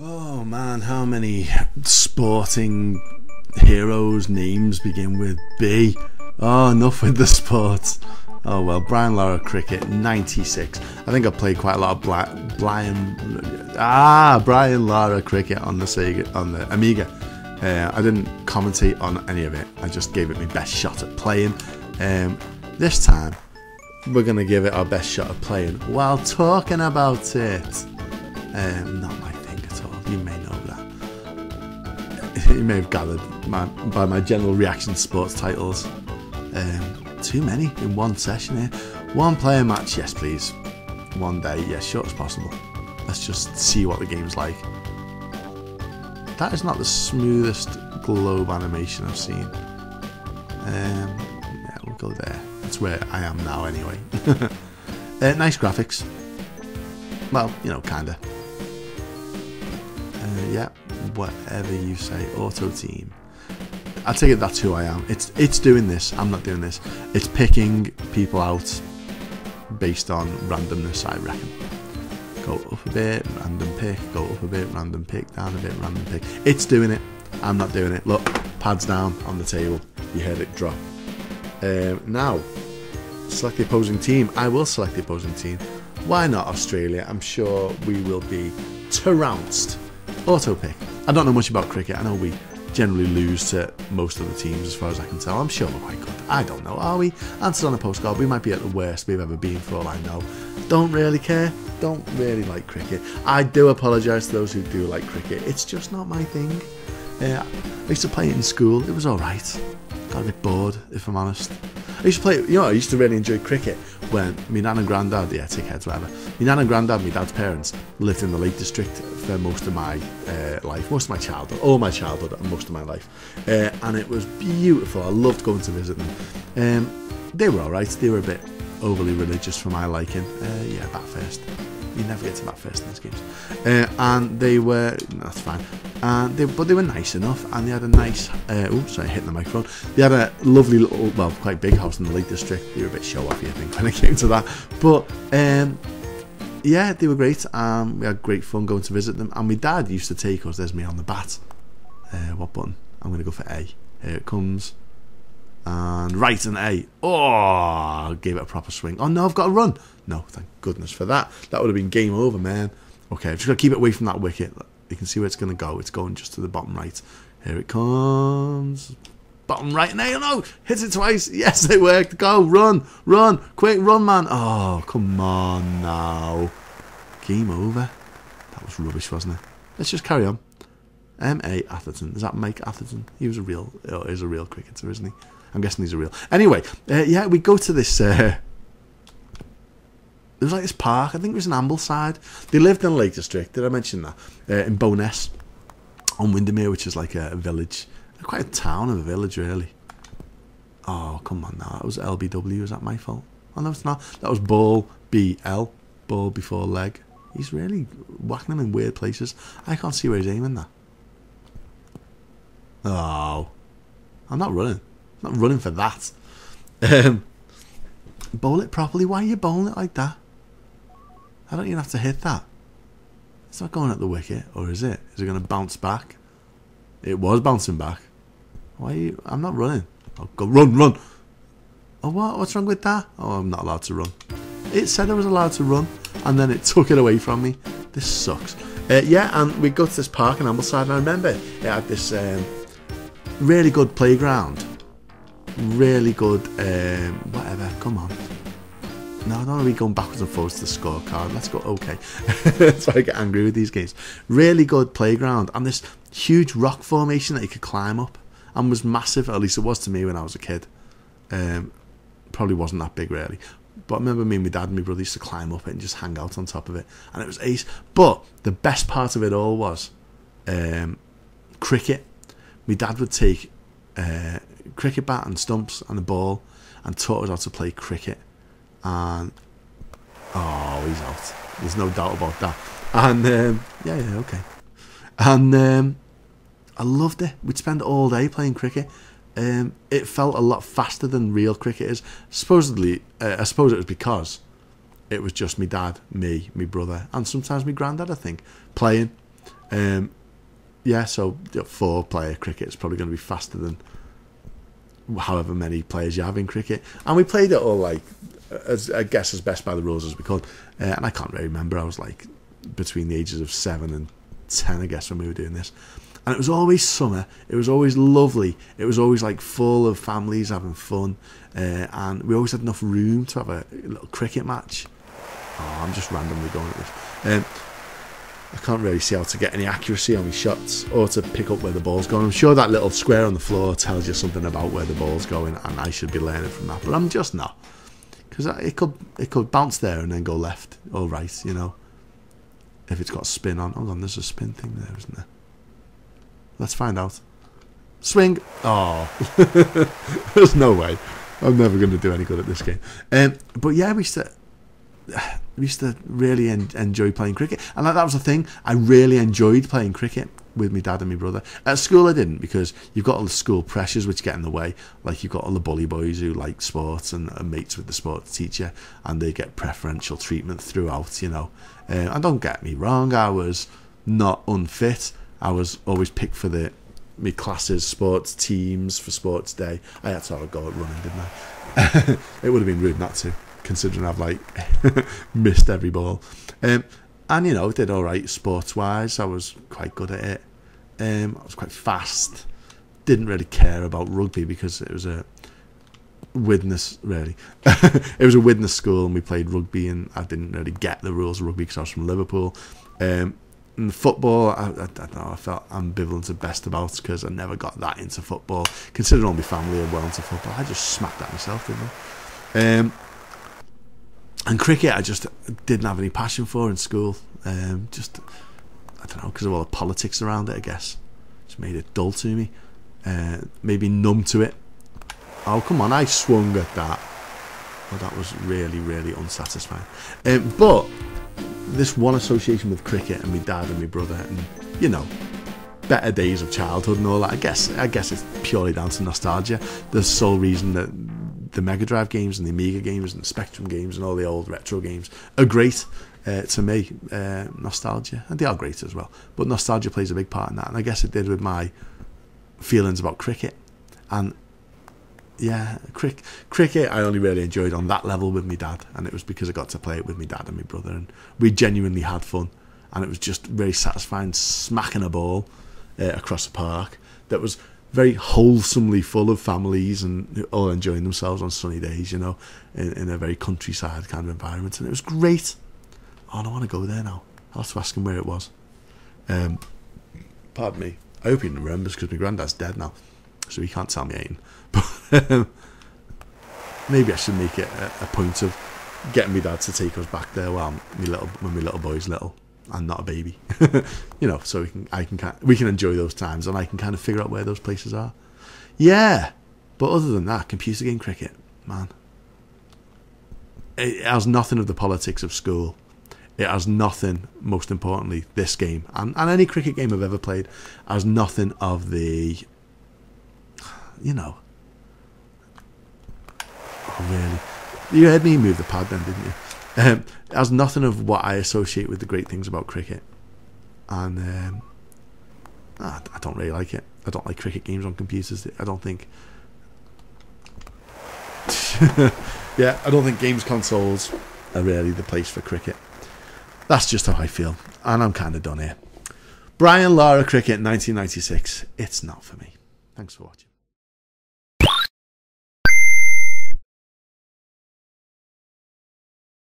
Oh man, how many sporting heroes' names begin with B? Oh, enough with the sports. Oh well, Brian Lara Cricket, 96. I think I played quite a lot of Brian Lara Cricket on the Sega, on the Amiga. I didn't commentate on any of it. I just gave it my best shot at playing. This time, we're gonna give it our best shot at playing while talking about it. Not my thing at all. You may know that. You may have gathered by my general reaction to sports titles. Too many in one session here. One player match, yes please. One day, yes, short as possible. Let's just see what the game's like. That is not the smoothest globe animation I've seen. Yeah, we'll go there. That's where I am now anyway. Nice graphics. Well, you know, kinda. Yeah, whatever you say. Auto team. I take it that's who I am. It's doing this. I'm not doing this. It's picking people out based on randomness, I reckon. Go up a bit, random pick. Go up a bit, random pick. Down a bit, random pick. It's doing it. I'm not doing it. Look, pads down on the table. You heard it drop. Now, select the opposing team. I will select the opposing team. Why not Australia? I'm sure we will be trounced. Auto pick. I don't know much about cricket. I know we generally lose to most of the teams as far as I can tell. I'm sure we're quite good. I don't know, are we? Answers on a postcard. We might be at the worst we've ever been for all I know. Don't really care. Don't really like cricket. I do apologise to those who do like cricket. It's just not my thing. I used to play it in school. It was alright. Got a bit bored, if I'm honest. I used to play, you know, I used to really enjoy cricket when my nan and granddad, yeah, tickheads, whatever. My nan and granddad, my dad's parents, lived in the Lake District for most of my life, most of my childhood, all my childhood and most of my life. And it was beautiful. I loved going to visit them. They were alright. They were a bit overly religious for my liking. Yeah, bat first. You never get to bat first in these games. And they were, no, that's fine. But they were nice enough, and they had a nice, oops, sorry, hitting the microphone. They had a lovely little, well, quite big house in the Lake District. They were a bit show-offy, I think, when it came to that. But, yeah, they were great, and we had great fun going to visit them. And my dad used to take us, there's me on the bat. What button? I'm going to go for A. Here it comes. And right, an A. Oh, gave it a proper swing. Oh, no, I've got to run. No, thank goodness for that. That would have been game over, man. Okay, I've just got to keep it away from that wicket. You can see where it's going to go. It's going just to the bottom right. Here it comes. Bottom right, and A. No, hits it twice. Yes, it worked. Go, run, run. Quick, run, man. Oh, come on now. Game over. That was rubbish, wasn't it? Let's just carry on. M A Atherton. Is that Mike Atherton? He was a real, oh, he's a real cricketer, isn't he? I'm guessing these are real. Anyway, yeah, we go to this... It was like this park. I think it was in Ambleside. They lived in the Lake District. Did I mention that? In Bowness on Windermere, which is like a village. Quite a town of a village, really. Oh, come on now. That was LBW. Is that my fault? Oh, no, it's not. That was ball, B-L. Ball before leg. He's really whacking them in weird places. I can't see where he's aiming that. Oh. I'm not running. I'm not running for that. Bowl it properly. Why are you bowling it like that? I don't even have to hit that. It's not going at the wicket, or is it? Is it going to bounce back? It was bouncing back. Why are you... I'm not running. Oh, go run, run. Oh, what? What's wrong with that? Oh, I'm not allowed to run. It said I was allowed to run, and then it took it away from me. This sucks. Yeah, and we go to this park in Ambleside, and I remember it had this really good playground. Really good, whatever, come on. No, I don't want to be going backwards and forwards to the scorecard. Let's go, okay. That's why I get angry with these games. Really good playground and this huge rock formation that you could climb up and was massive, at least it was to me when I was a kid. Probably wasn't that big, really. But I remember me and my dad and my brother used to climb up it and just hang out on top of it. And it was ace. But the best part of it all was cricket. My dad would take... cricket bat and stumps and a ball and taught us how to play cricket. And oh, he's out, there's no doubt about that. And yeah, okay. And I loved it. We'd spend all day playing cricket. It felt a lot faster than real cricket is, supposedly. I suppose it was because it was just me dad, me brother, and sometimes me granddad, I think, playing. Yeah, so 4-player cricket is probably going to be faster than however many players you have in cricket. And we played it all, like, as I guess, as best by the rules as we could. And I can't really remember. I was, like, between the ages of 7 and 10, I guess, when we were doing this. And it was always summer. It was always lovely. It was always, like, full of families having fun. And we always had enough room to have a little cricket match. Oh, I'm just randomly going at this. I can't really see how to get any accuracy on my shots or to pick up where the ball's going. I'm sure that little square on the floor tells you something about where the ball's going, and I should be learning from that, but I'm just not, because it could bounce there and then go left or right, you know, if it's got spin on. Hold on, there's a spin thing there, isn't there? Let's find out. Swing. Oh, there's no way. I'm never going to do any good at this game. But yeah, we used to really enjoy playing cricket, and that was the thing. I really enjoyed playing cricket with my dad and my brother. At school I didn't, because you've got all the school pressures which get in the way. Like, you've got all the bully boys who like sports and are mates with the sports teacher, and they get preferential treatment throughout, you know. And don't get me wrong, I was not unfit. I was always picked for my classes, sports teams, for sports day. I had to have a go at running, didn't I? It would have been rude not to, considering I've, like, missed every ball. And, you know, did all right sports-wise. I was quite good at it. I was quite fast. Didn't really care about rugby, because it was a witness, really. It was a witness school, and we played rugby, and I didn't really get the rules of rugby because I was from Liverpool. And football, I don't know, I felt ambivalent at best about, because I never got that into football. Considering all my family are well into football, I just smacked at myself, didn't I? And cricket, I just didn't have any passion for in school. Just, I don't know, because of all the politics around it, I guess. Just made it dull to me. Maybe numb to it. Oh, come on, I swung at that. Well, that was really, really unsatisfying. But this one association with cricket and my dad and my brother, and, you know, better days of childhood and all that, I guess it's purely down to nostalgia. The sole reason that the Mega Drive games and the Amiga games and the Spectrum games and all the old retro games are great to me. Nostalgia, and they are great as well, but nostalgia plays a big part in that, and I guess it did with my feelings about cricket. And yeah, cricket I only really enjoyed on that level with my dad, and it was because I got to play it with my dad and my brother, and we genuinely had fun, and it was just very satisfying smacking a ball across the park that was very wholesomely full of families and all enjoying themselves on sunny days, you know, in a very countryside kind of environment, and it was great. Oh, I don't want to go there now. I'll have to ask him where it was. Pardon me. I hope he remembers, because my granddad's dead now, so he can't tell me anything. But maybe I should make it a point of getting my dad to take us back there while my little boy's little. I'm not a baby, you know, so we can enjoy those times, and I can kind of figure out where those places are. Yeah, but other than that, computer game cricket, man, it has nothing of the politics of school. It has nothing, most importantly, this game and any cricket game I've ever played has nothing of the, you know. Oh, really? You heard me move the pad then, didn't you? It has nothing of what I associate with the great things about cricket, and I don't really like it. I don't like cricket games on computers. I don't think. Yeah, I don't think games consoles are really the place for cricket. That's just how I feel, and I'm kind of done here. Brian Lara Cricket 1996. It's not for me. Thanks for watching.